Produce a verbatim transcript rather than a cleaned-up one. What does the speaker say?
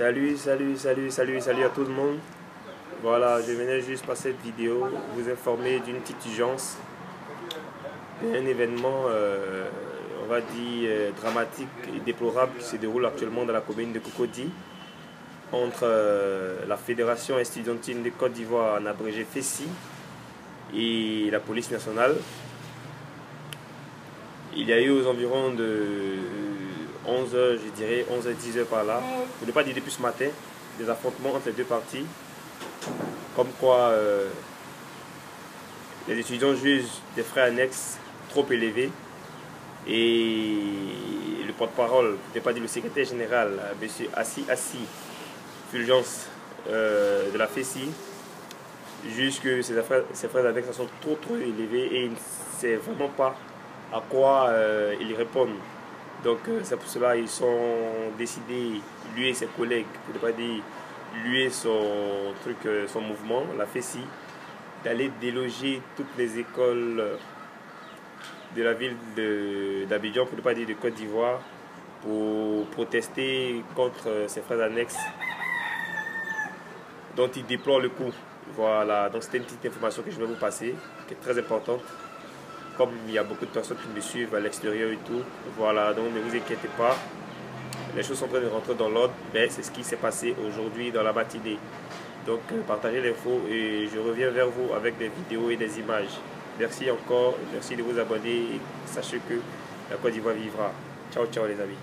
Salut, salut, salut, salut, salut à tout le monde. Voilà, je venais juste par cette vidéo vous informer d'une petite urgence, un événement, euh, on va dire, euh, dramatique et déplorable qui se déroule actuellement dans la commune de Cocody entre euh, la Fédération estudiantine de Côte d'Ivoire, en abrégé FESCI, et la police nationale. Il y a eu aux environs de onze heures, je dirais, onze à dix heures par là, pour ne pas dire depuis ce matin, des affrontements entre les deux parties, comme quoi euh, les étudiants jugent des frais annexes trop élevés, et le porte-parole, pour ne pas dire le secrétaire général, M. Assi Assi Fulgence euh, de la FESCI, juge que ces frais, ces frais annexes sont trop trop élevés et il ne sait vraiment pas à quoi euh, ils répondent. Donc c'est pour cela qu'ils sont décidés, lui et ses collègues, pour ne pas dire lui et son truc, son mouvement, la FESCI, d'aller déloger toutes les écoles de la ville d'Abidjan, pour ne pas dire de Côte d'Ivoire, pour protester contre ces frais annexes dont ils déplorent le coût. Voilà, donc c'était une petite information que je vais vous passer, qui est très importante. Comme il y a beaucoup de personnes qui me suivent à l'extérieur et tout, voilà, donc ne vous inquiétez pas, les choses sont en train de rentrer dans l'ordre, mais c'est ce qui s'est passé aujourd'hui dans la matinée. Donc partagez l'info et je reviens vers vous avec des vidéos et des images. Merci encore, merci de vous abonner et sachez que la Côte d'Ivoire vivra. Ciao, ciao les amis.